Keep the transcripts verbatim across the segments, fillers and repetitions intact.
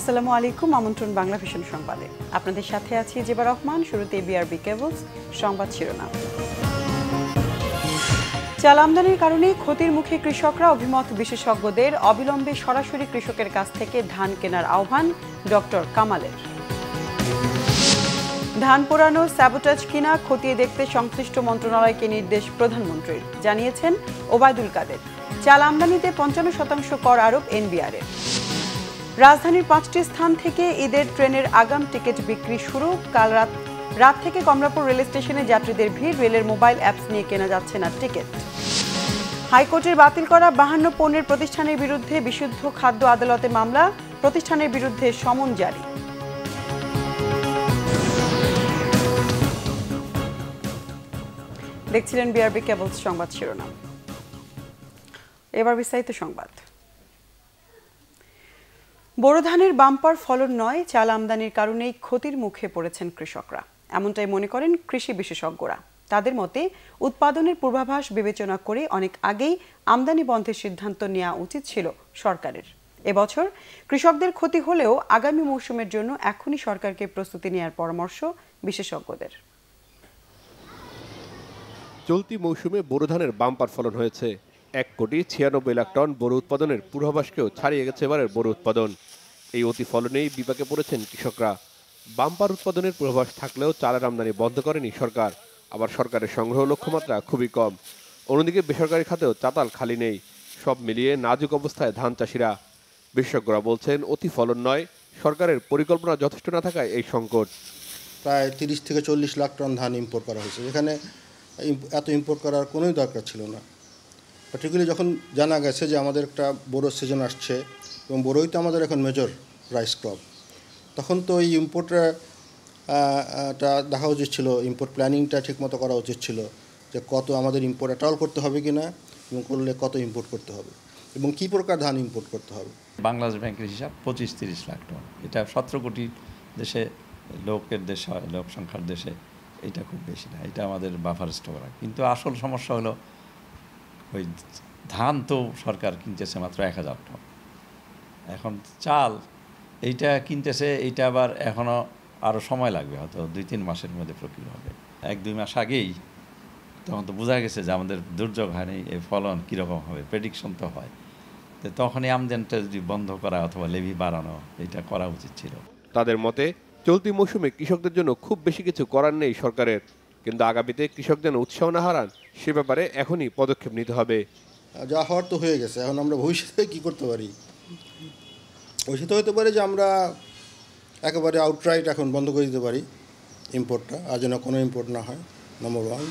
আসসালামু আলাইকুম আমন্ত্রণ বাংলা ভিশন সংবাদে আপনাদের সাথে আছি জিবা রহমান শুরুতে বিআরবি কেবলস সংবাদ শিরোনাম চাল আমদানির কারণে ক্ষতির মুখে কৃষকরা অভিমত বিশেষজ্ঞদের অবিলম্বে সরাসরি কৃষকের কাছ থেকে ধান কেনার আহ্বান ডক্টর কামালের ধান পোড়ানো স্যাবোটাজ কিনা খতিয়ে দেখতে সংশ্লিষ্ট মন্ত্রণালয়কে নির্দেশ প্রধানমন্ত্রীর জানিয়েছেন ওবায়দুল কাদের চাল আমদানিতে পঞ্চান্ন শতাংশ কর আরোপ এনবিআর এর রাজধানীর পাঁচটি স্থান থেকে ঈদের ট্রেনের আগাম টিকিট বিক্রি শুরু কাল রাত রাত থেকে কমলাপুর রেল স্টেশনে যাত্রীদের ভিড় রেলের মোবাইল অ্যাপস নিয়ে কেনা যাচ্ছে না টিকিট হাইকোর্টের বাতিল করা বাহান্ন পণ্যের প্রতিষ্ঠানের বিরুদ্ধে বিশুদ্ধ খাদ্য আদালতে মামলা প্রতিষ্ঠানের বিরুদ্ধে সমন জারি দেখছিলেন বিআরবি কেবলস সংবাদ শিরোনাম এবার বিস্তারিত সংবাদ बोरो धानेर बाम्पार फलन नय चाल आमदानिर कारणे क्षतिर मुखे पड़ेछेन कृषकरा एमनटाई मने करेन कृषि विशेषज्ञरा तादेर मते उत्पादनेर पूर्वाभास विवेचना करे अनेक आगेई आमदानी बन्धेर सिद्धान्त नेওয়া उचित छिलो सरकारेर এবছর कृषकदेर क्षति होलेও आगामी मौसुमेर जोन्नो एखोनी सरकारके प्रस्तुति नेওয়ার परामर्श विशेषज्ञदेर चलती मौसुमे बोरो धानेर बाम्पार फलन हयेछे एक कोटी छियानब्बे लाख टन बोरो उत्पादनेर पूर्वाभासकेও ছাড়িয়ে গেছে এবারের बोरो उत्पादन এই অতি ফলনেই বিপাকে পড়েছেন কৃষকরা বাম্পার উৎপাদনের পূর্বাভাস থাকলেও চালের আমদানি বন্ধ করেনি সরকার আবার সরকারের সংগ্রহ লক্ষ্যমাত্রা খুবই কম অন্যদিকে বেসরকারি খাতেও চাতাল খালি নেই সব মিলিয়ে নাজুক অবস্থায় ধান চাষিরা বিশেষজ্ঞরা বলছেন অতি ফলন নয় সরকারের পরিকল্পনা যথেষ্ট না থাকায় এই সংকট প্রায় তিরিশ থেকে চল্লিশ লাখ টন ধান ইম্পোর্ট করা হয়েছে এখানে এত ইম্পোর্ট করার কোনো দরকার ছিল না পার্টিকুলারলি যখন জানা গেছে যে আমাদের একটা বড় সিজন আসছে এবং বড়ই তো আমাদের এখন মেজর রাইস ক্রপ তখন তো এই ইম্পোর্টটা দেখা উচিত ছিল ইম্পোর্ট প্ল্যানিংটা ঠিকমতো করা উচিত ছিল যে কত আমাদের ইম্পোর্ট অ্যাটল করতে হবে কিনা এবং করলে কত ইম্পোর্ট করতে হবে এবং কী প্রকার ধান ইম্পোর্ট করতে হবে বাংলাদেশ ব্যাংকের হিসাব পঁচিশ তিরিশ লাখ টন এটা সতেরো কোটি দেশে লোকের দেশ হয় লোক সংখ্যার দেশে এটা খুব বেশি না এটা আমাদের বাফার স্টক রাখে কিন্তু আসল সমস্যা হলো ওই ধান তো সরকার কিনতেছে মাত্র এক হাজার টন এখন চাল এইটা কিনতেছে এইটা আবার এখনও আরও সময় লাগবে হয়তো দুই তিন মাসের মধ্যে প্রক্রিয়া হবে এক দুই মাস আগেই তখন তো বোঝা গেছে যে আমাদের দুর্যোগ হয়নি এই ফলন কীরকম হবে প্রেডিকশন তো হয় তো তখনই আমদানিটা যদি বন্ধ করা অথবা লেভি বাড়ানো এটা করা উচিত ছিল তাদের মতে চলতি মৌসুমে কৃষকদের জন্য খুব বেশি কিছু করার নেই সরকারের কিন্তু আগামীতে কৃষক যেন উৎসাহ না হারান সে ব্যাপারে এখনই পদক্ষেপ নিতে হবে যা হওয়ার তো হয়ে গেছে এখন আমরা ভবিষ্যতে কী করতে পারি ওইটা হতে পারে যে আমরা একেবারে আউটরাইট এখন বন্ধ করে দিতে পারি ইম্পোর্টটা আর যেন কোনো ইম্পোর্ট না হয় নম্বর ওয়ান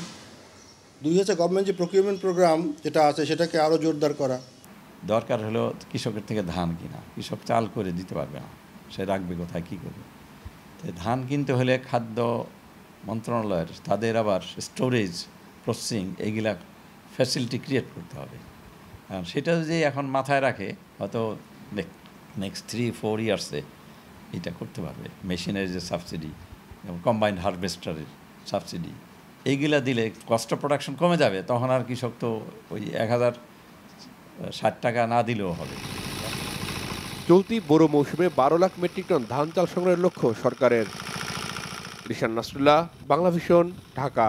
দুই হচ্ছে গভর্নমেন্ট যে প্রকিউরমেন্ট প্রোগ্রাম যেটা আছে সেটাকে আরও জোরদার করা দরকার হলো কৃষকের থেকে ধান কিনা কৃষক চাল করে দিতে পারবে না সে রাখবে কোথায় কী করবে ধান কিনতে হলে খাদ্য মন্ত্রণালয়ের তাদের আবার স্টোরেজ প্রসেসিং এইগুলা ফ্যাসিলিটি ক্রিয়েট করতে হবে কারণ সেটা যদি এখন মাথায় রাখে হয়তো নেক্সট থ্রি ফোর ইয়ার্সে এটা করতে পারবে মেশিনের যে সাবসিডি এবং কম্বাইন্ড হারভেস্টারের সাবসিডি এইগুলা দিলে কস্ট প্রোডাকশন কমে যাবে তখন আর কৃষক তো ওই এক হাজার ষাট টাকা না দিলেও হবে চলতি বোরো মৌসুমে বারো লাখ মেট্রিক টন ধান চাল সংগ্রহের লক্ষ্য সরকারের ঋষান নাসরুল্লাহ বাংলাভিশন ঢাকা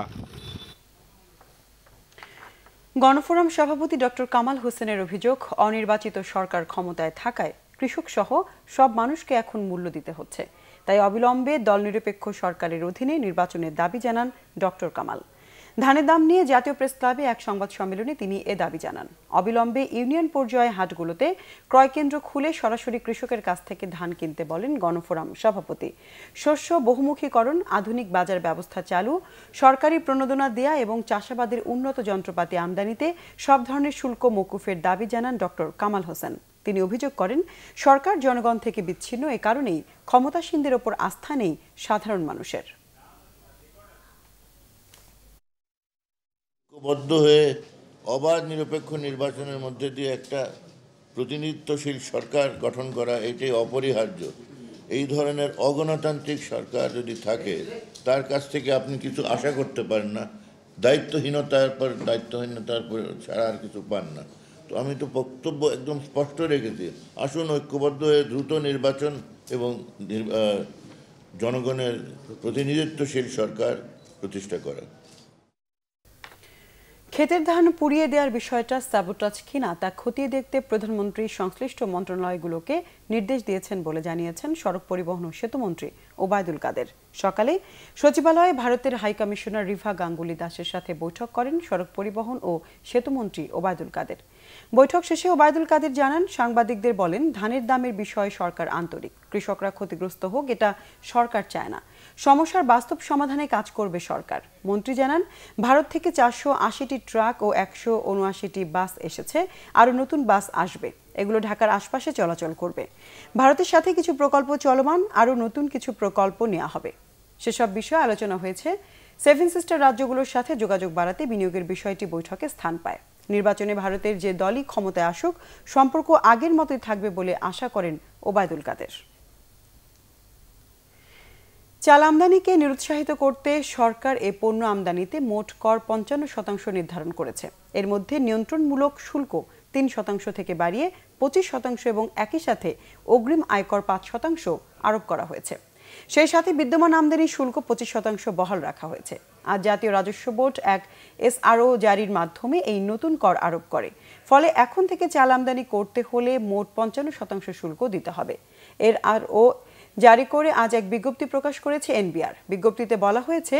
গণফোরাম সভাপতি ডক্টর কামাল হোসেনের অভিযোগ অনির্বাচিত সরকার ক্ষমতায় থাকায় কৃষক সহ সব মানুষকে এখন মূল্য দিতে হচ্ছে তাই অবিলম্বে দলনিরপেক্ষ সরকারের অধীনে নির্বাচনের দাবি জানান ডক্টর কামাল ধানের দাম নিয়ে জাতীয় প্রেস ক্লাবে এক সংবাদ সম্মেলনে তিনি এ দাবি জানান অবিলম্বে ইউনিয়ন পর্যায়ে হাটগুলোতে ক্রয়কেন্দ্র খুলে সরাসরি কৃষকের কাছ থেকে ধান কিনতে বলেন গণফোরাম সভাপতি শস্য বহুমুখীকরণ আধুনিক বাজার ব্যবস্থা চালু সরকারি প্রণোদনা দেয়া এবং চাষাবাদের উন্নত যন্ত্রপাতি আমদানিতে সব ধরনের শুল্ক মওকুফের দাবি জানান ডক্টর কামাল হোসেন তিনি অভিযোগ করেন সরকার জনগণ থেকে বিচ্ছিন্ন এ কারণেই ক্ষমতাসীনদের ওপর আস্থা নেই সাধারণ মানুষের ঐক্যবদ্ধ হয়ে অবাধ নিরপেক্ষ নির্বাচনের মধ্যে দিয়ে একটা প্রতিনিধিত্বশীল সরকার গঠন করা এটাই অপরিহার্য এই ধরনের অগণতান্ত্রিক সরকার যদি থাকে তার কাছ থেকে আপনি কিছু আশা করতে পারেন না দায়িত্বহীনতার পর দায়িত্বহীনতার পর ছাড়া আর কিছু পান না তো আমি তো বক্তব্য একদম স্পষ্ট রেখেছি আসুন ঐক্যবদ্ধ হয়ে দ্রুত নির্বাচন এবং জনগণের প্রতিনিধিত্বশীল সরকার প্রতিষ্ঠা করা। ক্ষেতের ধান পুড়িয়ে দেওয়ার বিষয়টা সাবোটাজ কিনা তা খতিয়ে দেখতে প্রধানমন্ত্রী সংশ্লিষ্ট মন্ত্রণালয়গুলোকে নির্দেশ দিয়েছেন বলে জানিয়েছেন সড়ক পরিবহন ও সেতু মন্ত্রী ওবায়দুল কাদের। সকালে সচিবালয়ে ভারতের হাই কমিশনার রিভা গাঙ্গুলি দাসের সাথে বৈঠক করেন সড়ক পরিবহন ও সেতু মন্ত্রী ওবায়দুল কাদের। বৈঠক শেষে ওবায়দুল কাদের জানান, সাংবাদিকদের বলেন ধানের দামের বিষয়ে সরকার আন্তরিক, কৃষকরা ক্ষতিগ্রস্ত হোক এটা সরকার চায় না, সমস্যার বাস্তব সমাধানে কাজ করবে সরকার। মন্ত্রী জানান, ভারত থেকে চারশো আশিটি ট্রাক ও একশো উনআশিটি বাস এসেছে, আরও নতুন বাস আসবে, এগুলো ঢাকার আশপাশে চলাচল করবে। ভারতের সাথে কিছু প্রকল্প চলমান, আরও নতুন কিছু প্রকল্প নেওয়া হবে, সেসব বিষয়ে আলোচনা হয়েছে। সেভেন সিস্টার রাজ্যগুলোর সাথে যোগাযোগ বাড়াতে বিনিয়োগের বিষয়টি বৈঠকে স্থান পায়। নির্বাচনে ভারতের যে দলই ক্ষমতায় আসুক সম্পর্ক আগের মতোই থাকবে বলে আশা করেন ওবায়দুল কাদের। চাল আমদানিকে নিরুৎসাহিত করতে সরকার এ পণ্য আমদানিতে মোট কর পঞ্চান্ন শতাংশ নির্ধারণ করেছে। এর মধ্যে নিয়ন্ত্রণমূলক শুল্ক তিন শতাংশ থেকে বাড়িয়ে পঁচিশ শতাংশ এবং একই সাথে অগ্রিম আয়কর পাঁচ শতাংশ আরোপ করা হয়েছে। সেই সাথে বিদ্যমান আমদানি শুল্ক পঁচিশ শতাংশ বহাল রাখা হয়েছে। আজ জাতীয় রাজস্ব বোর্ড এক এসআরও জারির মাধ্যমে এই নতুন কর আরোপ করে। ফলে এখন থেকে চাল আমদানি করতে হলে মোট পঞ্চান্ন শতাংশ শুল্ক দিতে হবে। এর আর ও জারি করে আজ এক বিজ্ঞপ্তি প্রকাশ করেছে এনবিআর। বিজ্ঞপ্তিতে বলা হয়েছে,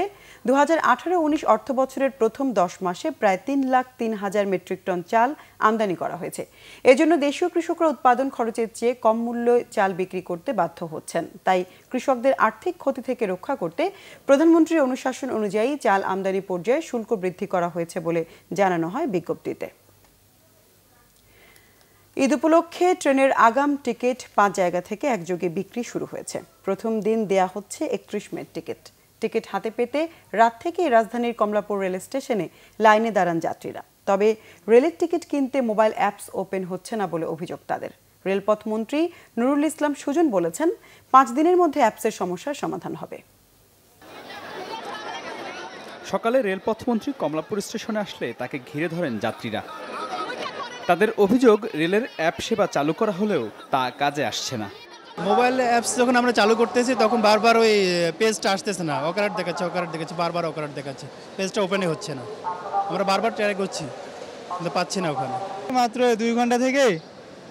দু হাজার আঠারো উনিশ অর্থ বছরের প্রথম দশ মাসে প্রায় তিন লাখ তিন হাজার মেট্রিক টন চাল আমদানি করা হয়েছে। এজন্য দেশীয় কৃষকরা উৎপাদন খরচের চেয়ে কম মূল্যে চাল বিক্রি করতে বাধ্য হচ্ছেন। তাই কৃষকদের আর্থিক ক্ষতি থেকে রক্ষা করতে প্রধানমন্ত্রীর অনুশাসন অনুযায়ী চাল আমদানি পর্যায়ে শুল্ক বৃদ্ধি করা হয়েছে বলে জানানো হয় বিজ্ঞপ্তিতে। ঈদ উপলক্ষে ট্রেনের আগাম টিকিট পাঁচ জায়গা থেকে একযোগে বিক্রি শুরু হয়েছে। প্রথম দিন দেয়া হচ্ছে একত্রিশ মে টিকিট। টিকিট হাতে পেতে রাত থেকেই রাজধানীর কমলাপুর রেল স্টেশনে লাইনে দাঁড়ান যাত্রীরা। তবে রেলের টিকিট কিনতে মোবাইল অ্যাপস ওপেন হচ্ছে না বলে অভিযোগ তাদের। রেলপথ মন্ত্রী নুরুল ইসলাম সুজন বলেছেন, পাঁচ দিনের মধ্যে অ্যাপসের সমস্যার সমাধান হবে। সকালে রেলপথ মন্ত্রী কমলাপুর স্টেশনে আসলে তাকে ঘিরে ধরেন যাত্রীরা। তাদের অভিযোগ, রেলের অ্যাপ সেবা চালু করা হলেও তা কাজে আসছে না। মোবাইল অ্যাপস যখন আমরা চালু করতেছি তখন বারবার ওই পেজটা আসতেছে না, অকারেন্ট দেখাচ্ছে অকারেন্ট দেখাচ্ছে বারবার অকারেন্ট দেখাচ্ছে, পেজটা ওপেনই হচ্ছে না। আমরা বারবার ট্রাই করছি কিন্তু পাচ্ছি না। ওখানে মাত্র দুই ঘন্টা থেকে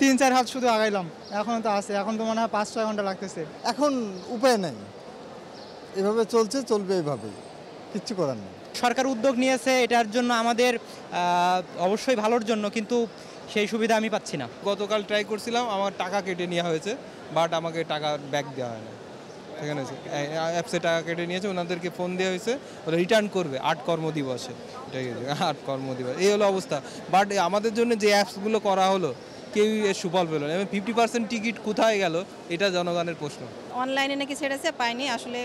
তিন চার হাত শুধু আগাইলাম, এখন তো আছে, এখন তো মনে হয় পাঁচ ছয় ঘন্টা লাগতেছে। এখন উপায় নেই, এভাবে চলছে, চলবে এভাবে, কিচ্ছু করার নেই। সরকার উদ্যোগ নিয়েছে, এটার জন্য আমাদের অবশ্যই ভালোর জন্য, কিন্তু সেই সুবিধা আমি পাচ্ছি না। গতকাল ট্রাই করছিলাম, আমার টাকা কেটে নেওয়া হয়েছে, বাট আমাকে টাকা ব্যাক দেওয়া হয় না। সেখানে অ্যাপসে টাকা কেটে নিয়েছে, ওনাদেরকে ফোন দেওয়া হয়েছে ওরা রিটার্ন করবে আট কর্মদিবসে। এটাই আট কর্মদিবস, এই হলো অবস্থা। বাট আমাদের জন্য যে অ্যাপসগুলো করা হলো কেউই এর সুফল পেল না। ফিফটি পার্সেন্ট টিকিট কোথায় গেল এটা জনগণের প্রশ্ন। অনলাইনে নাকি ছেড়েছে, পাইনি। আসলে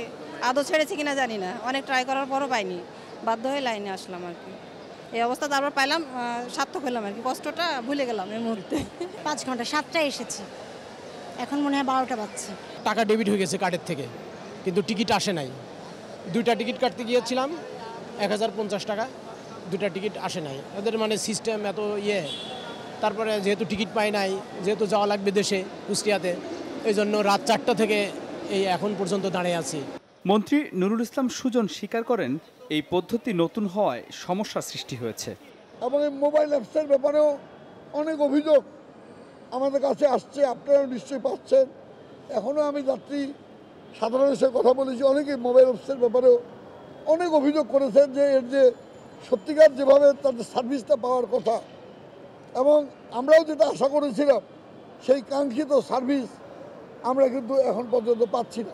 আদৌ ছেড়েছে কিনা জানি না, অনেক ট্রাই করার পরও পাইনি, বাধ্য হয়ে লাইনে আসলাম আর কি। এই অবস্থা তারপর পাইলাম, সার্থক হলাম আর কি, কষ্টটা ভুলে গেলাম এই মুহূর্তে। পাঁচ ঘন্টা সাতটায় এসেছি, এখন মনে হয় বারোটা বাজছে। টাকা ডেবিট হয়ে গেছে কার্ডের থেকে, কিন্তু টিকিট আসে নাই। দুইটা টিকিট কাটতে গিয়েছিলাম এক হাজার পঞ্চাশ টাকা, দুইটা টিকিট আসে নাই। ওদের মানে সিস্টেম এত ইয়ে। তারপরে যেহেতু টিকিট পাই নাই, যেহেতু যাওয়া লাগবে দেশে কুষ্টিয়াতে, এই জন্য রাত চারটা থেকে এই এখন পর্যন্ত দাঁড়িয়ে আছি। মন্ত্রী নুরুল ইসলাম সুজন স্বীকার করেন, এই পদ্ধতি নতুন হওয়ায় সমস্যা সৃষ্টি হয়েছে। এবং এই মোবাইল অ্যাপসের ব্যাপারেও অনেক অভিযোগ আমাদের কাছে আসছে, আপনারাও নিশ্চয়ই পাচ্ছেন। এখনও আমি যাত্রী সাধারণের সঙ্গে কথা বলেছি, অনেকে মোবাইল অ্যাপসের ব্যাপারেও অনেক অভিযোগ করেছেন যে এর যে সত্যিকার যেভাবে তাদের সার্ভিসটা পাওয়ার কথা এবং আমরাও যেটা আশা করেছিলাম সেই কাঙ্ক্ষিত সার্ভিস আমরা কিন্তু এখন পর্যন্ত পাচ্ছি না।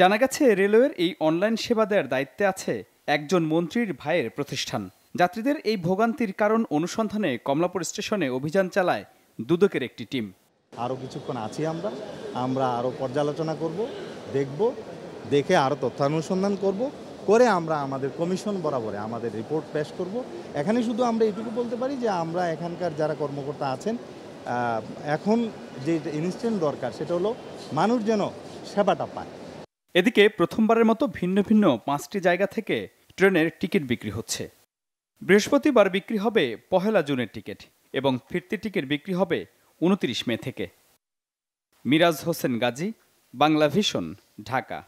জানা গেছে রেলওয়ের এই অনলাইন সেবা দেওয়ার দায়িত্বে আছে একজন মন্ত্রীর ভাইয়ের প্রতিষ্ঠান। যাত্রীদের এই ভোগান্তির কারণ অনুসন্ধানে কমলাপুর স্টেশনে অভিযান চালায় দুদকের একটি টিম। আরও কিছুক্ষণ আছি আমরা, আমরা আরও পর্যালোচনা করব, দেখব, দেখে আরও তথ্য অনুসন্ধান করব, করে আমরা আমাদের কমিশন বরাবরে আমাদের রিপোর্ট পেশ করব। এখানে শুধু আমরা এটুকু বলতে পারি যে আমরা এখানকার যারা কর্মকর্তা আছেন এখন যে ইনস্ট্যান্ট দরকার সেটা হলো মানুষ যেন সেবাটা পায়। এদিকে প্রথমবারের মতো ভিন্ন ভিন্ন পাঁচটি জায়গা থেকে ট্রেনের টিকিট বিক্রি হচ্ছে। বৃহস্পতিবার বিক্রি হবে পহেলা জুনের টিকিট এবং ফিরতি টিকিট বিক্রি হবে উনত্রিশ মে থেকে। Miraj Hossain Gazi, BanglaVision, Dhaka.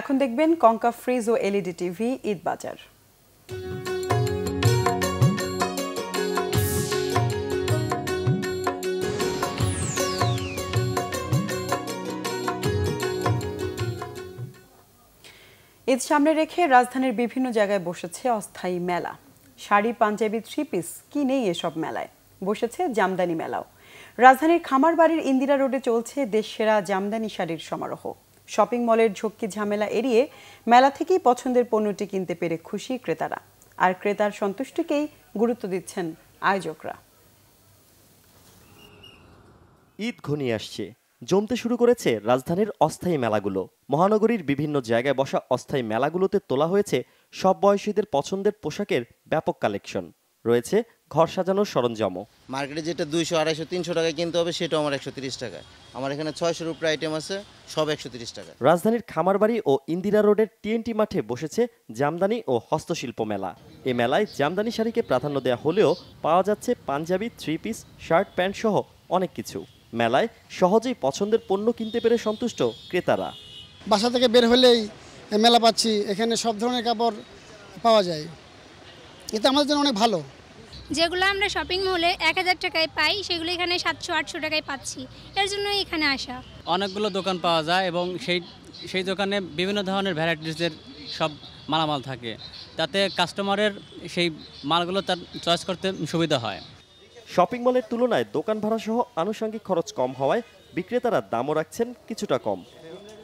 এখন দেখবেন কঙ্কা ফ্রিজ ও এলইডি টিভি ঈদ বাজার। ঈদ সামনে রেখে রাজধানীর বিভিন্ন জায়গায় বসেছে অস্থায়ী মেলা। শাড়ি, পাঞ্জাবি, থ্রি পিস কিনেই এসব মেলায় বসেছে জামদানি মেলাও। রাজধানীর খামারবাড়ির ইন্দিরা রোডে চলছে দেশসেরা জামদানি শাড়ির সমারোহ। শপিং মলের ঝক্কি ঝামেলা এড়িয়ে মেলা থেকেই পছন্দের পণ্যটি কিনতে পেরে খুশি ক্রেতারা, আর ক্রেতার সন্তুষ্টিকেই গুরুত্ব দিচ্ছেন আয়োজকরা। ঈদ ঘনিয়ে আসছে, জমতে শুরু করেছে রাজধানীর অস্থায়ী মেলাগুলো। মহানগরীর বিভিন্ন জায়গায় বসা অস্থায়ী মেলাগুলোতে তোলা হয়েছে সব বয়সীদের পছন্দের পোশাকের ব্যাপক কালেকশন। রয়েছে ঘর সাজানোর সরঞ্জামও। মার্কেটে যেটা দুইশো আড়াইশো তিনশো টাকায় কিনতে হবে, সেটা আমার একশো তিরিশ টাকায়। আমার এখানে ছয়শোর উপরে আইটেম আছে, সব একশো তিরিশ টাকা। রাজধানীর খামারবাড়ি ও ইন্দিরা রোডের টিএনটি মাঠে বসেছে জামদানি ও হস্তশিল্প মেলা। এ মেলায় জামদানি শাড়িকে প্রাধান্য দেওয়া হলেও পাওয়া যাচ্ছে panjabi, three piece, shirt, pant সহ অনেক কিছু। মেলায় সহজেই পছন্দের পণ্য কিনতে পেরে সন্তুষ্ট ক্রেতারা। বাসা থেকে বের হলেই মেলা পাচ্ছি, এখানে সব ধরনের কাপড় পাওয়া যায়, এটা আমাদের জন্য অনেক ভালো। যেগুলো আমরা শপিং মলে এক হাজার টাকায় পাই, সেগুলো এখানে সাতশো আটশো টাকায় পাচ্ছি, এর জন্য এখানে আসা। অনেকগুলো দোকান পাওয়া যায় এবং সেই সেই দোকানে বিভিন্ন ধরনের ভ্যারাইটিসের সব মালামাল থাকে, তাতে কাস্টমারের সেই মালগুলো তার চয়েস করতে সুবিধা হয়। শপিং মলের তুলনায় দোকান ভাড়া সহ আনুষঙ্গিক খরচ কম হওয়ায় বিক্রেতারা দামও রাখছেন কিছুটা কম।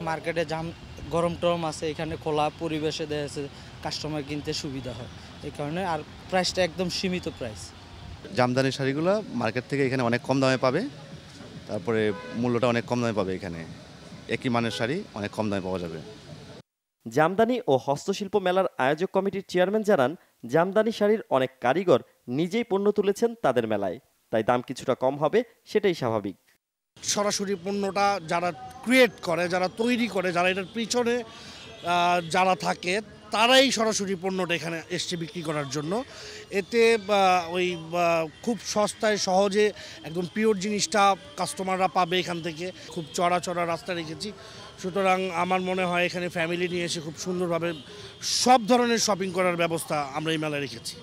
মার্কেটে জাম গরম টরম আছে, এখানে খোলা পরিবেশে দেয়া আছে, কাস্টমার কিনতে সুবিধা হয় এই কারণে। আর প্রাইসটা একদম সীমিত প্রাইস। জামদানি শাড়িগুলো মার্কেট থেকে এখানে অনেক কম দামে পাবে, তারপরে মূল্যটা অনেক কম দামে পাবে। এখানে একই মানের শাড়ি অনেক কম দামে পাওয়া যাবে। জামদানি ও হস্তশিল্প মেলার আয়োজক কমিটির চেয়ারম্যান জানান, জামদানি শাড়ির অনেক কারিগর নিজেই পণ্য তুলেছেন তাদের মেলায়, তাই দাম কিছুটা কম হবে, সেটাই স্বাভাবিক। সরাসরি পণ্যটা যারা ক্রিয়েট করে, যারা তৈরি করে, যারা এটার পিছনে যারা থাকে, তারাই সরাসরি পণ্যটা এখানে এসছে বিক্রি করার জন্য। এতে ওই খুব সস্তায় সহজে একদম পিওর জিনিসটা কাস্টমাররা পাবে এখান থেকে। খুব চড়া চড়া রাস্তা রেখেছি, সুতরাং আমার মনে হয় এখানে ফ্যামিলি নিয়ে এসে খুব সুন্দরভাবে সব ধরনের শপিং করার ব্যবস্থা আমরা এই মেলায় রেখেছি।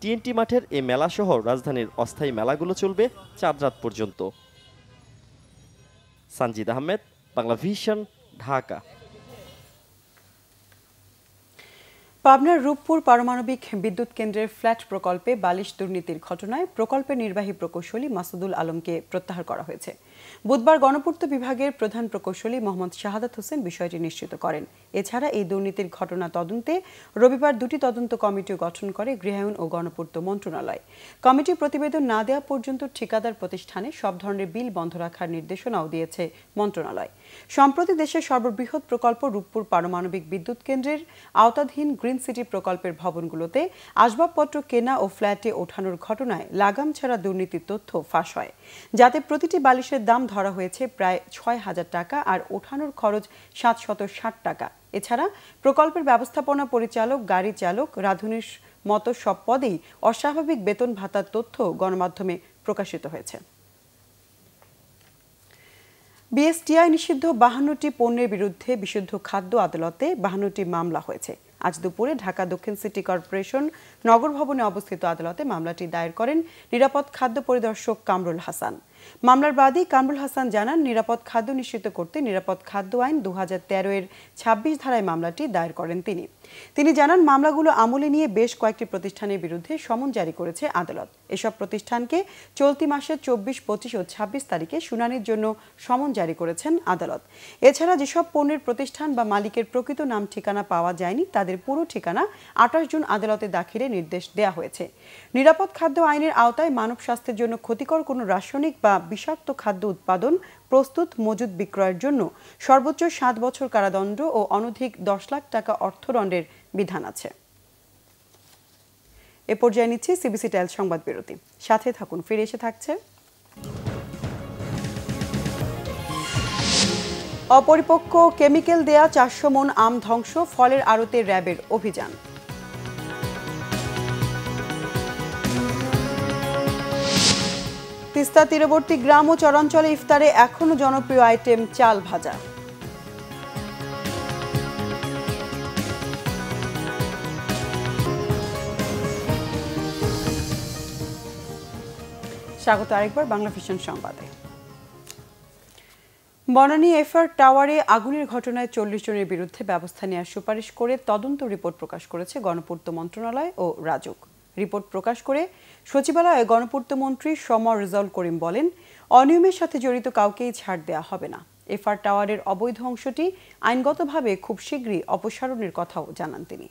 টিএনটি মাঠের এই মেলাসহ রাজধানীর অস্থায়ী মেলাগুলো চলবে চাঁদ রাত পর্যন্ত। সানজিদ আহমেদ, বাংলাভিশন, ঢাকা। পাবনার রূপপুর পারমাণবিক বিদ্যুৎ কেন্দ্রের ফ্ল্যাট প্রকল্পে বালিশ দুর্নীতির ঘটনায় প্রকল্পের নির্বাহী প্রকৌশলী মাসুদুল আলমকে প্রত্যাহার করা হয়েছে। বুধবার গণপূর্ত বিভাগের প্রধান প্রকৌশলী মোহাম্মদ শাহাদাত হোসেন বিষয়টি নিশ্চিত করেন। এছাড়া এই দুর্নীতির ঘটনা তদন্তে রবিবার দুটি তদন্ত কমিটি গঠন করে গৃহায়ণ ও গণপূর্ত মন্ত্রণালয়। কমিটি প্রতিবেদন না দেওয়া পর্যন্ত ঠিকাদার প্রতিষ্ঠানে সব ধরনের বিল বন্ধ রাখার নির্দেশনাও দিয়েছে মন্ত্রণালয়। সম্প্রতি দেশের সর্ববৃহৎ প্রকল্প রূপপুর পারমাণবিক বিদ্যুৎ কেন্দ্রের আওতাধীন গ্রিন সিটি প্রকল্পের ভবনগুলোতে আসবাবপত্র কেনা ও ফ্ল্যাটে ওঠানোর ঘটনায় লাগাম ছাড়া দুর্নীতির তথ্য ফাঁস হয়, যাতে প্রতিটি বালিশের দাম ধরা হয়েছে প্রায় ছয় হাজার টাকা আর ওঠানোর খরচ সাতশত ষাট টাকা। এছাড়া প্রকল্পের ব্যবস্থাপনা পরিচালক, গাড়ি চালক, রাঁধুনির মতো সব পদেই অস্বাভাবিক বেতন ভাতার তথ্য গণমাধ্যমে প্রকাশিত হয়েছে। বিএসটিআই নিষিদ্ধ বাহান্নটি পণ্যের বিরুদ্ধে বিশুদ্ধ খাদ্য আদালতে বাহান্নটি মামলা হয়েছে। আজ দুপুরে ঢাকা দক্ষিণ সিটি কর্পোরেশন নগর ভবনে অবস্থিত আদালতে মামলাটি দায়ের করেন নিরাপদ খাদ্য পরিদর্শক কামরুল হাসান। মামলার বাদী কামরুল হাসান জানান, নিরাপদ খাদ্য নিশ্চিত করতে নিরাপদ খাদ্য আইন দু হাজার তেরো এর ছাব্বিশ ধারায় মামলাটি দায়ের করেন তিনি। তিনি জানান, মামলাগুলো আমলে নিয়ে বেশ কয়েকটি প্রতিষ্ঠানের বিরুদ্ধে সমন জারি করেছে আদালত। এসব প্রতিষ্ঠানকে চলতি মাসের চব্বিশ, পঁচিশ ও ছাব্বিশ তারিখে শুনানির জন্য সমন জারি করেছেন আদালত। এছাড়া যেসব পণ্যের প্রতিষ্ঠান বা মালিকের প্রকৃত নাম ঠিকানা পাওয়া যায়নি, তাদের পুরো ঠিকানা আঠাশ জুন আদালতে দাখিলে নির্দেশ দেওয়া হয়েছে। নিরাপদ খাদ্য আইনের আওতায় মানব স্বাস্থ্যের জন্য ক্ষতিকর কোনো রাসায়নিক বা বিষাক্ত খাদ্য উৎপাদন, প্রস্তুত, মজুদ, বিক্রয়ের জন্য সর্বোচ্চ সাত বছর কারাদণ্ড ও অনধিক দশ লাখ টাকা অর্থদণ্ডের বিধান আছে। এ পর্যায়ে নিচ্ছে সিবিসি টাইল সংবাদ বিরতি। সাথে থাকুন, ফিরে এসে থাকছে। অপরিপক্ক কেমিক্যাল দেয়া চারশো মন আম ধ্বংস, ফলের আড়তে র্যাবের অভিযান। তিস্তা তীরবর্তী গ্রাম ও চরাঞ্চলে ইফতারে এখনো জনপ্রিয় আইটেম চাল ভাজা। স্বাগত আরেকবার বাংলা ভিশন সংবাদে। বনানী এফআর টাওয়ারে আগুনের ঘটনায় চল্লিশ জনের বিরুদ্ধে ব্যবস্থা নেওয়ার সুপারিশ করে তদন্ত রিপোর্ট প্রকাশ করেছে গণপূর্ত মন্ত্রণালয় ও রাজউক। রিপোর্ট প্রকাশ করে সচিবালয়ে গণপূর্ত মন্ত্রী সমর রেজাউল করিম বলেন, অনিয়মের সাথে জড়িত কাউকেই ছাড় দেয়া হবে না। এফআর টাওয়ারের অবৈধ অংশটি আইনগতভাবে খুব শীঘ্রই অপসারণের কথাও জানান তিনি।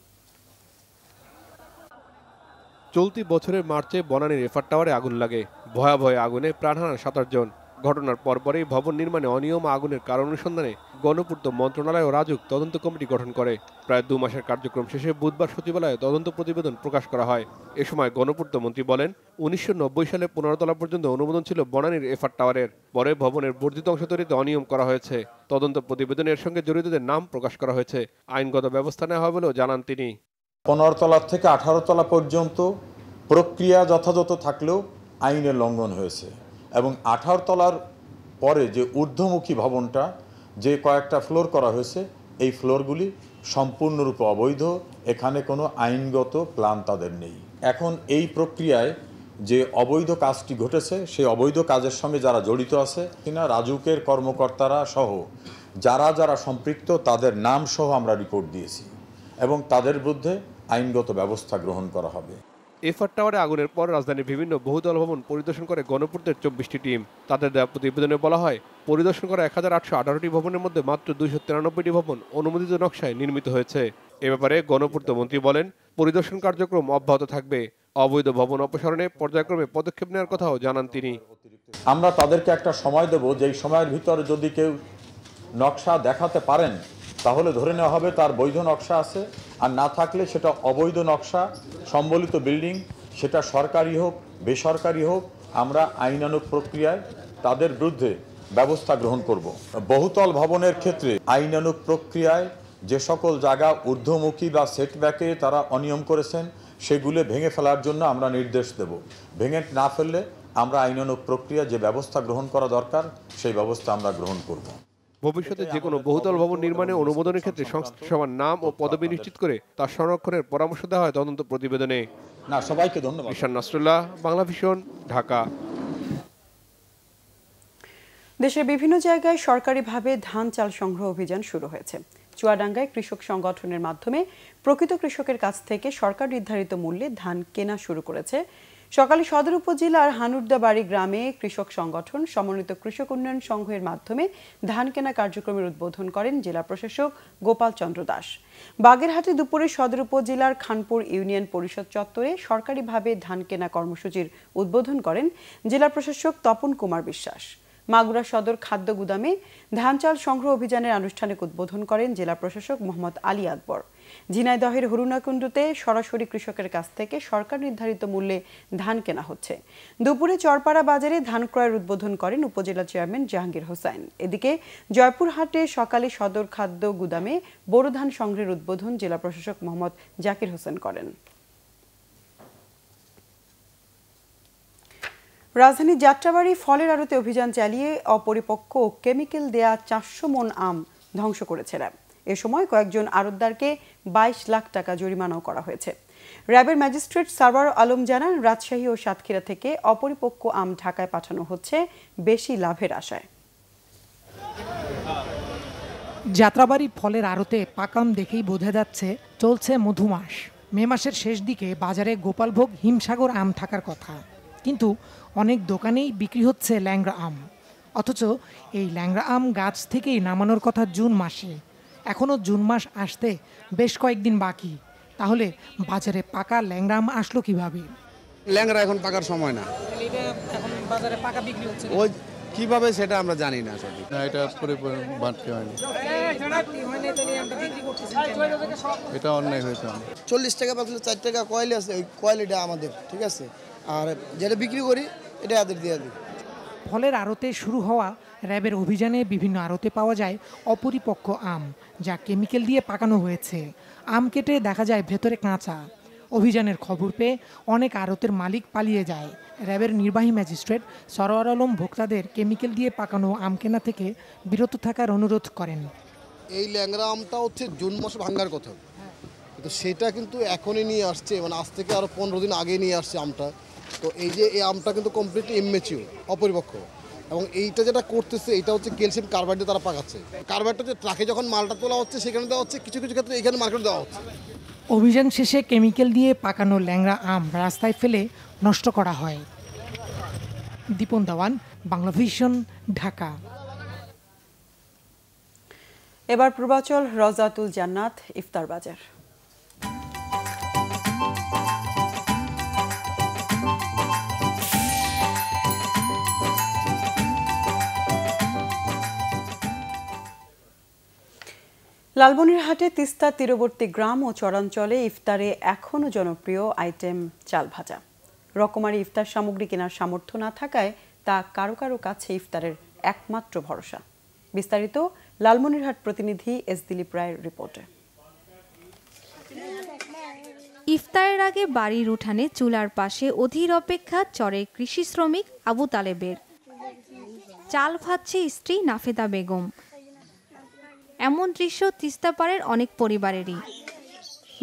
চলতি বছরের মার্চে বনানীর এফআর টাওয়ারে আগুন লাগে। ভয়াবহ আগুনে প্রাণহারা সাতাশ জন। ঘটনার পরপরই ভবন নির্মাণে অনিয়ম আগুনের কারণ অনুসন্ধানে গণপূর্ত মন্ত্রণালয় ও রাজউক তদন্ত কমিটি গঠন করে। প্রায় দু মাসের কার্যক্রম শেষে বুধবার সচিবালয়ে তদন্ত প্রতিবেদন প্রকাশ করা হয়। এ সময় গণপূর্ত মন্ত্রী বলেন, উনিশশো নব্বই সালে পনেরো তলা পর্যন্ত অনুমোদন ছিল বনানীর এফআর টাওয়ারের। পরে ভবনের বর্ধিত অংশ তৈরিতে অনিয়ম করা হয়েছে। তদন্ত প্রতিবেদনে এর সঙ্গে জড়িতদের নাম প্রকাশ করা হয়েছে। আইনগত ব্যবস্থা নেওয়া হবে বলেও জানান তিনি। পনেরো তলা থেকে আঠারো তলা পর্যন্ত প্রক্রিয়া যথাযথ থাকলেও আইনের লঙ্ঘন হয়েছে, এবং আঠারো তলার পরে যে ঊর্ধ্বমুখী ভবনটা যে কয়েকটা ফ্লোর করা হয়েছে, এই ফ্লোরগুলি সম্পূর্ণরূপে অবৈধ। এখানে কোনো আইনগত প্ল্যান তাদের নেই। এখন এই প্রক্রিয়ায় যে অবৈধ কাজটি ঘটেছে, সেই অবৈধ কাজের সঙ্গে যারা জড়িত আছে কিনা রাজউকের কর্মকর্তারা সহ যারা যারা সম্পৃক্ত তাদের নাম সহ আমরা রিপোর্ট দিয়েছি, এবং তাদের বিরুদ্ধে আইনগত ব্যবস্থা গ্রহণ করা হবে। এফআর টাওয়ারে আগুনের পর রাজধানীর বিভিন্ন বহুতল ভবন পরিদর্শন করে গণপূর্তের চব্বিশটি টিম। তাদের দেওয়া প্রতিবেদনে বলা হয়, পরিদর্শন করা এক হাজার আটশো আঠারোটি ভবনের মধ্যে মাত্র দুইশো তিরানব্বইটি ভবন অনুমোদিত নকশায় নির্মিত হয়েছে। এ ব্যাপারে গণপূর্ত মন্ত্রী বলেন, পরিদর্শন কার্যক্রম অব্যাহত থাকবে। অবৈধ ভবন অপসারণে পর্যায়ক্রমে পদক্ষেপ নেওয়ার কথাও জানান তিনি। আমরা তাদেরকে একটা সময় দেব, যেই সময়ের ভিতরে যদি কেউ নকশা দেখাতে পারেন তাহলে ধরে নেওয়া হবে তার বৈধ নকশা আছে, আর না থাকলে সেটা অবৈধ নকশা সম্বলিত বিল্ডিং, সেটা সরকারি হোক বেসরকারি হোক, আমরা আইনানুগ প্রক্রিয়ায় তাদের বিরুদ্ধে ব্যবস্থা গ্রহণ করব। বহুতল ভবনের ক্ষেত্রে আইনানুগ প্রক্রিয়ায় যে সকল জায়গা ঊর্ধ্বমুখী বা সেটব্যাকে তারা অনিয়ম করেছেন, সেগুলো ভেঙে ফেলার জন্য আমরা নির্দেশ দেব। ভেঙে না ফেললে আমরা আইনানুগ প্রক্রিয়া যে ব্যবস্থা গ্রহণ করা দরকার সেই ব্যবস্থা আমরা গ্রহণ করব। ভবিষ্যতে যে কোনো বহুতল ভবন নির্মাণে অনুমোদনের ক্ষেত্রে সংশ্লিষ্ট সবার নাম ও পদবি নিশ্চিত করে তার সংরক্ষণের পরামর্শ দেওয়া হয় তদন্ত প্রতিবেদনে। না সবাইকে ধন্যবাদ। ঈশান নাসরুল্লাহ, বাংলাভিশন, ঢাকা। দেশের বিভিন্ন জায়গায় সরকারিভাবে ধান চাল সংগ্রহ অভিযান শুরু হয়েছে। চুয়াডাঙ্গায় কৃষক সংগঠনের মাধ্যমে প্রকৃত কৃষকের কাছ থেকে সরকার নির্ধারিত মূল্যে ধান কেনা শুরু করেছে। সকালে সদর উপজেলার হানুরদাবাড়ি গ্রামে কৃষক সংগঠন সমন্বিত কৃষক উন্নয়ন সংঘের মাধ্যমে ধান কেনা কার্যক্রমের উদ্বোধন করেন জেলা প্রশাসক গোপাল চন্দ্র দাস। বাগেরহাটে দুপুরে সদর উপজেলার খানপুর ইউনিয়ন পরিষদ চত্বরে সরকারিভাবে ধান কেনা কর্মসূচির উদ্বোধন করেন জেলা প্রশাসক তপন কুমার বিশ্বাস। মাগুরা সদর খাদ্য গুদামে ধান চাল সংগ্রহ অভিযানের আনুষ্ঠানিক উদ্বোধন করেন জেলা প্রশাসক মোহাম্মদ আলী আকবর। ঝিনাইদহের হরুণাকুণ্ডুতে সরাসরি কৃষকের কাছ থেকে সরকার নির্ধারিত মূল্যে ধান কেনা হচ্ছে। দুপুরে চরপাড়া বাজারে ধান ক্রয়ের উদ্বোধন করেন উপজেলা চেয়ারম্যান জাহাঙ্গীর হোসেন। এদিকে জয়পুরহাটে সকালে সদর খাদ্য গুদামে বোরো ধান সংগ্রহের উদ্বোধন জেলা প্রশাসক মোহাম্মদ জাকির হোসেন করেন। রাজধানীর যাত্রাবাড়ি ফলের আড়তে অভিযান চালিয়ে অপরিপক্ক ও কেমিক্যাল দেয়া চারশো মন আম ধ্বংস করেছে র্যাব। এ সময় কয়েকজন আড়তদারকে বাইশ লাখ টাকা জরিমানাও করা হয়েছে। র্যাবের ম্যাজিস্ট্রেট সারওয়ার আলম জানান, রাজশাহী ও সাতক্ষীরা থেকে অপরিপক্ক আম ঢাকায় পাঠানো হচ্ছে বেশি লাভের আশায়। যাত্রাবাড়ি ফলের আড়তে পাকাম দেখেই বোঝা যাচ্ছে চলছে মধুমাস। মে মাসের শেষ দিকে বাজারে গোপালভোগ হিমসাগর আম থাকার কথা, কিন্তু অনেক দোকানেই বিক্রি হচ্ছে ল্যাংড়া আম। অথচ এই ল্যাংড়া আম গাছ থেকেই নামানোর কথা জুন মাসে। এখনও জুন মাস আসতে বেশ কয়েকদিন বাকি, তাহলে বাজারে পাকা ল্যাংড়া আম আসলো কীভাবে? ল্যাংড়া এখন পাকার সময় না, বাজারে পাকা বিক্রি হচ্ছে। ওই কীভাবে সেটা আমরা জানি না। এটা এটা অন্যায় হয়েছে। চল্লিশ টাকা পাচ্ছিল, চার টাকা কয়েলি আছে, ওই কয়েলিটা আমাদের ঠিক আছে, আর যেটা বিক্রি করি এটা আদের দিয়ে দিই। ফলের আড়তে শুরু হওয়া র্যাবের অভিযানে বিভিন্ন আড়তে পাওয়া যায় অপরিপক্ক আম, যা কেমিক্যাল দিয়ে পাকানো হয়েছে। আম কেটে দেখা যায় ভেতরে কাঁচা। অভিযানের খবর পেয়ে অনেক আড়তের মালিক পালিয়ে যায়। র্যাবের নির্বাহী ম্যাজিস্ট্রেট সরোয়ার আলম ভোক্তাদের কেমিক্যাল দিয়ে পাকানো আম কেনা থেকে বিরত থাকার অনুরোধ করেন। এই ল্যাংরা আমটা হচ্ছে জুন মাসে ভাঙার কথা, কিন্তু সেটা কিন্তু এখনই নিয়ে আসছে, মানে আজ থেকে আরও পনেরো দিন আগে নিয়ে আসছে আমটা। তো এই যে এই আমটা কিন্তু কমপ্লিটলি ইম্যাচিউর, অপরিপক্ক, এবং এইটা যেটা করতেছে এটা হচ্ছে ক্যালসিয়াম কার্বাইড দিয়ে তারা পাকাচ্ছে। কার্বাইডটা যে ট্রাকে যখন মালটা তোলা হচ্ছে সেখানে দেওয়া হচ্ছে, কিছু কিছু ক্ষেত্রে এখানে মার্কেটে দেওয়া হচ্ছে। অভিযান শেষে কেমিক্যাল দিয়ে পাকানো ল্যাংরা আম রাস্তায় ফেলে নষ্ট করা হয়। দীপন দেওয়ান, বাংলাভিশন, ঢাকা। এবার পূর্বাচল রওজাতুল জান্নাত ইফতার বাজার। লালমনিরহাটে তিস্তা তীরবর্তী গ্রাম ও চরাঞ্চলে ইফতারে এখনও জনপ্রিয় আইটেম চাল ভাজা। রকমারি ইফতার সামগ্রী কেনার সামর্থ্য না থাকায় তা কারো কারো কাছে ইফতারের একমাত্র ভরসা। বিস্তারিত লালমনিরহাট প্রতিনিধি এস দিলীপ রায়ের রিপোর্টে। ইফতারের আগে বাড়ির উঠানে চুলার পাশে অধীর অপেক্ষা চরে কৃষি শ্রমিক আবু তালেবের। চাল ভাজছে স্ত্রী নাফেদা বেগম। এমন দৃশ্য তিস্তাপাড়ের অনেক পরিবারেরই।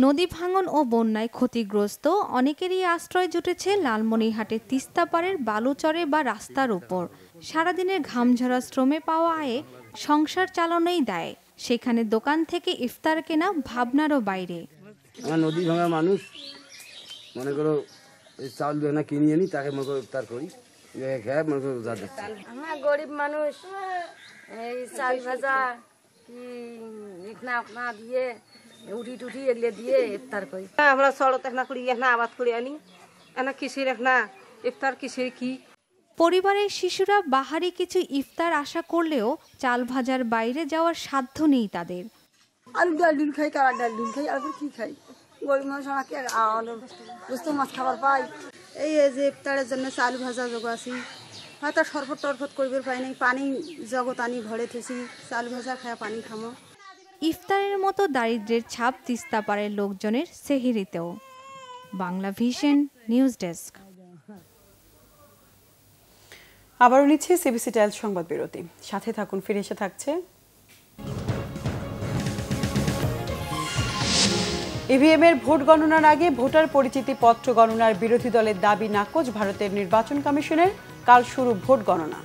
নদী ভাঙন ও বন্যায় ক্ষতিগ্রস্ত অনেকেরই আশ্রয় জুটেছে লালমনিরহাটের তিস্তাপাড়ের বালুচরে বা রাস্তার উপর। সারাদিনের ঘামঝরা শ্রমে পাওয়া আয়ে সংসার চালানোই দেয়। সেখানে দোকান থেকে ইফতার কেনা ভাবনারও বাইরে। আমরা নদী ভাঙা মানুষ, মনে করো চাল দোকানে কিনি আনি, তাকে মনে করো ইফতার করি। আমরা গরিব মানুষ, এই চাল ভাজা পরিবারের শিশুরা বাহারি কিছু ইফতার আশা করলেও চাল ভাজার বাইরে যাওয়ার সাধ্য নেই তাদের। আলু ডাল ডিম খাই, কালার ডাল ডিম খাই, আর কি খাই? গরিব মানুষ, মাছ খাবার পাই। এই যে ইফতারের জন্য চাল ভাজা জোগাছি, হয়তো সরফত টরফত করবে পাই নাই, পানি জগৎ আনি ঘরে থেছি, চাল ভাজা খায় পানি খামো। ইফতারের মতো দারিদ্রের ছাপ তিস্তাপাড়ের লোকজনের সেহিরিতেও। Banglavision news desk. আবারও নিচ্ছে সিবিসি টাইল সংবাদ বিরতি, সাথে থাকুন, ফিরে এসে থাকছে। ইভিএম এর ভোট গণনার আগে ভোটার পরিচিতি পত্র গণনার বিরোধী দলের দাবি নাকচ ভারতের নির্বাচন কমিশনের। কাল শুরু ভোট গণনা।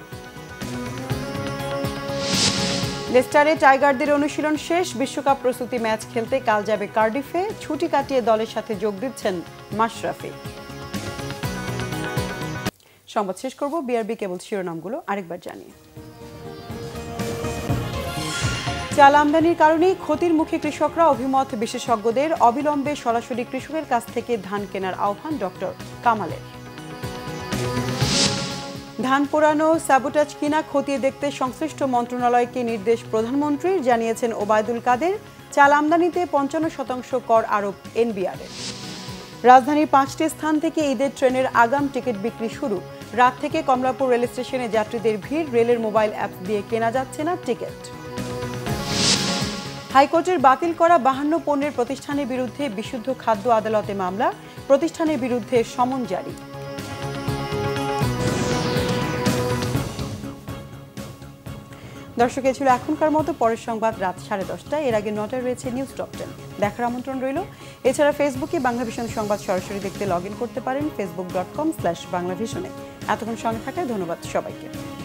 লেস্টারে টাইগারদের অনুশীলন শেষ। বিশ্বকাপ প্রস্তুতি ম্যাচ খেলতে কাল যাবে কার্ডিফে। ছুটি কাটিয়ে দলের সাথে যোগ দিচ্ছেন মাশরাফি। সংবাদ শেষ করব বিআরবি কেবল শিরোনামগুলো আরেকবার জানিয়ে। চাল আমদানির কারণে ক্ষতির মুখে কৃষকরা, অভিমত বিশেষজ্ঞদের। অবিলম্বে সরাসরি কৃষকের কাছ থেকে ধান কেনার আহ্বান ডক্টর কামালের। ধান পোড়ানো, স্যাবোটাজ কিনা খতিয়ে দেখতে সংশ্লিষ্ট মন্ত্রণালয়কে নির্দেশ প্রধানমন্ত্রীর, জানিয়েছেন ওবায়দুল কাদের। চাল আমদানিতে পঞ্চান্ন শতাংশ কর আরোপ এনবিআরের। রাজধানীর পাঁচটি স্থান থেকে ঈদের ট্রেনের আগাম টিকিট বিক্রি শুরু। রাত থেকে কমলাপুর রেল স্টেশনে যাত্রীদের ভিড়। রেলের মোবাইল অ্যাপ দিয়ে কেনা যাচ্ছে না টিকিট। হাইকোর্টের বাতিল করা বাহান্ন পণ্যের প্রতিষ্ঠানের বিরুদ্ধে বিশুদ্ধ খাদ্য আদালতে মামলা। প্রতিষ্ঠানের বিরুদ্ধে সমন জারি। দর্শক, এ ছিল এখনকার মতো। পরের সংবাদ রাত সাড়ে দশটায়। এর আগে নটায় রয়েছে নিউজ টপ টেন, দেখার আমন্ত্রণ রইল। এছাড়া ফেসবুকে বাংলাভিশন সংবাদ সরাসরি দেখতে লগ ইন করতে পারেন ফেসবুক ডট কম স্ল্যাশ বাংলাভিশনে। এতক্ষণ সঙ্গে থাকায় ধন্যবাদ সবাইকে।